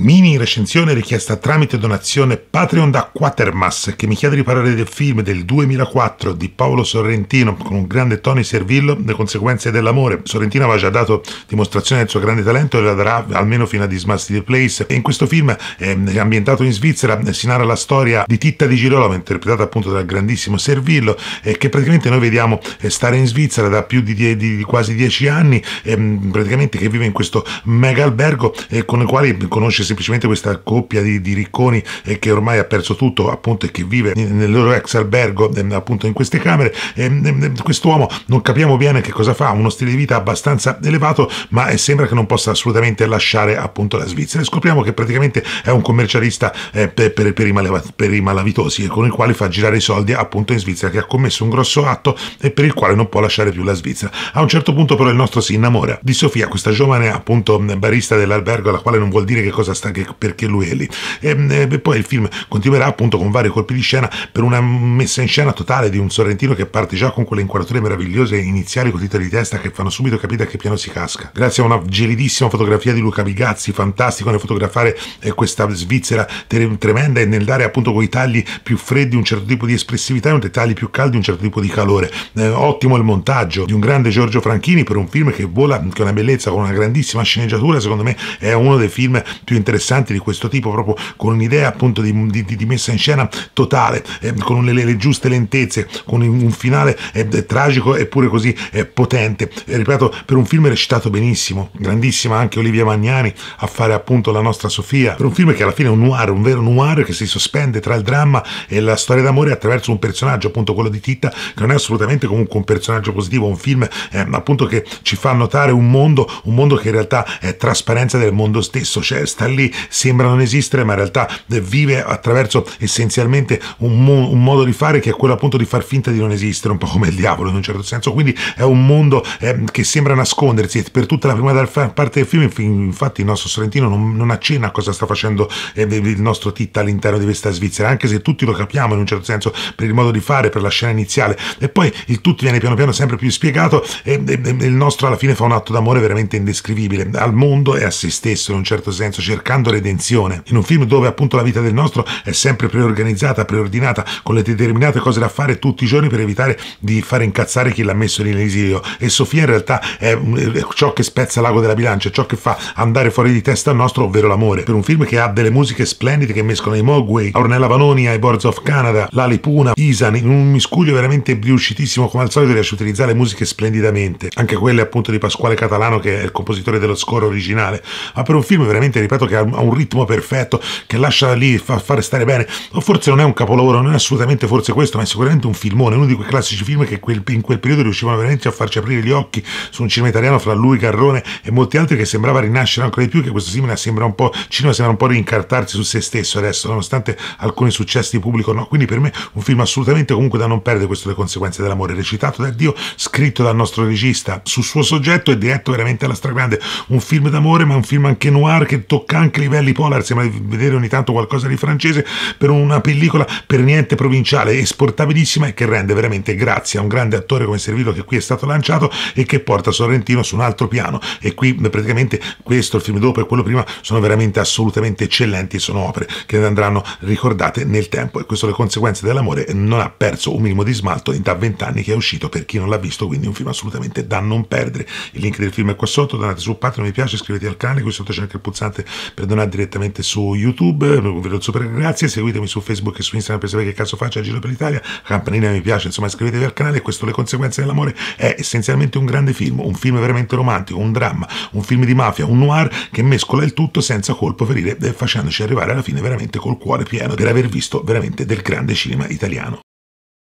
Mini recensione richiesta tramite donazione Patreon da Quatermass, che mi chiede di parlare del film del 2004 di Paolo Sorrentino con un grande Tony Servillo, Le conseguenze dell'amore. Sorrentino aveva già dato dimostrazione del suo grande talento e la darà almeno fino a This Must Be the Place. E in questo film, ambientato in Svizzera, si narra la storia di Titta Di Girolamo, interpretata appunto dal grandissimo Servillo, che praticamente noi vediamo stare in Svizzera da più di quasi 10 anni, praticamente, che vive in questo mega albergo con il quale conosce semplicemente questa coppia di ricconi che ormai ha perso tutto, appunto, e che vive nel loro ex albergo, appunto in queste camere. Quest'uomo non capiamo bene che cosa fa, uno stile di vita abbastanza elevato, ma sembra che non possa assolutamente lasciare appunto la Svizzera, e scopriamo che praticamente è un commercialista per i malavitosi, con il quale fa girare i soldi appunto in Svizzera, che ha commesso un grosso atto e per il quale non può lasciare più la Svizzera. A un certo punto però il nostro si innamora di Sofia, questa giovane appunto barista dell'albergo, alla quale non vuol dire che cosa sta, perché lui è lì. E poi il film continuerà appunto con vari colpi di scena, per una messa in scena totale di un Sorrentino che parte già con quelle inquadrature meravigliose iniziali con titoli di testa che fanno subito capire a che piano si casca, grazie a una gelidissima fotografia di Luca Bigazzi, fantastico nel fotografare questa Svizzera tremenda e nel dare appunto quei tagli più freddi un certo tipo di espressività e un dettagli più caldi un certo tipo di calore. Ottimo il montaggio di un grande Giorgio Franchini per un film che vola, che è una bellezza, con una grandissima sceneggiatura. Secondo me è uno dei film più interessanti di questo tipo, proprio con un'idea appunto di messa in scena totale, con le giuste lentezze, con un finale tragico eppure così potente. Ripeto, per un film recitato benissimo, grandissima anche Olivia Magnani a fare appunto la nostra Sofia, per un film che alla fine è un noir, un vero noir, che si sospende tra il dramma e la storia d'amore attraverso un personaggio, appunto quello di Titta, che non è assolutamente comunque un personaggio positivo. Un film appunto che ci fa notare un mondo che in realtà è trasparenza del mondo stesso, cioè sta lì, sembra non esistere, ma in realtà vive attraverso essenzialmente un modo di fare che è quello appunto di far finta di non esistere, un po' come il diavolo in un certo senso. Quindi è un mondo che sembra nascondersi, e per tutta la prima parte del film infatti il nostro Sorrentino non accenna a cosa sta facendo il nostro Titta all'interno di questa Svizzera, anche se tutti lo capiamo in un certo senso per il modo di fare, per la scena iniziale, e poi il tutto viene piano piano sempre più spiegato e il nostro alla fine fa un atto d'amore veramente indescrivibile al mondo e a se stesso in un certo senso, cercando redenzione, in un film dove appunto la vita del nostro è sempre preorganizzata, preordinata, con le determinate cose da fare tutti i giorni per evitare di fare incazzare chi l'ha messo in esilio. E Sofia in realtà è ciò che spezza l'ago della bilancia, ciò che fa andare fuori di testa il nostro, ovvero l'amore. Per un film che ha delle musiche splendide che mescolano i Mogwai, Ornella Vanoni, ai Boards of Canada, Lali Puna, Isan, in un miscuglio veramente riuscitissimo, come al solito riesce a utilizzare musiche splendidamente, anche quelle appunto di Pasquale Catalano, che è il compositore dello score originale, ma per un film veramente, ripeto, che ha un ritmo perfetto, che lascia lì, fare stare bene. O forse non è un capolavoro, non è assolutamente forse questo, ma è sicuramente un filmone, uno di quei classici film che in quel periodo riuscivano veramente a farci aprire gli occhi su un cinema italiano, fra lui, Garrone e molti altri, che sembrava rinascere ancora di più, che questo cinema sembra un po' rincartarsi su se stesso adesso, nonostante alcuni successi di pubblico no. Quindi per me un film assolutamente comunque da non perdere, questo Le conseguenze dell'amore, recitato da Dio, scritto dal nostro regista sul suo soggetto e diretto veramente alla stragrande. Un film d'amore, ma un film anche noir che tocca anche livelli polar, sembra di vedere ogni tanto qualcosa di francese, per una pellicola per niente provinciale, esportabilissima, e che rende veramente grazie a un grande attore come Servillo, che qui è stato lanciato e che porta Sorrentino su un altro piano. E qui praticamente questo, il film dopo e quello prima sono veramente assolutamente eccellenti e sono opere che andranno ricordate nel tempo, e questo Le conseguenze dell'amore non ha perso un minimo di smalto da 20 anni che è uscito, per chi non l'ha visto. Quindi un film assolutamente da non perdere. Il link del film è qua sotto, andate su Patreon, mi piace, iscrivetevi al canale, qui sotto c'è anche il pulsante per donare direttamente su YouTube, ve lo super grazie, seguitemi su Facebook e su Instagram per sapere che cazzo faccio a giro per l'Italia, campanina mi piace, insomma iscrivetevi al canale. Questo Le conseguenze dell'amore è essenzialmente un grande film, un film veramente romantico, un dramma, un film di mafia, un noir che mescola il tutto senza colpo ferire, facendoci arrivare alla fine veramente col cuore pieno per aver visto veramente del grande cinema italiano.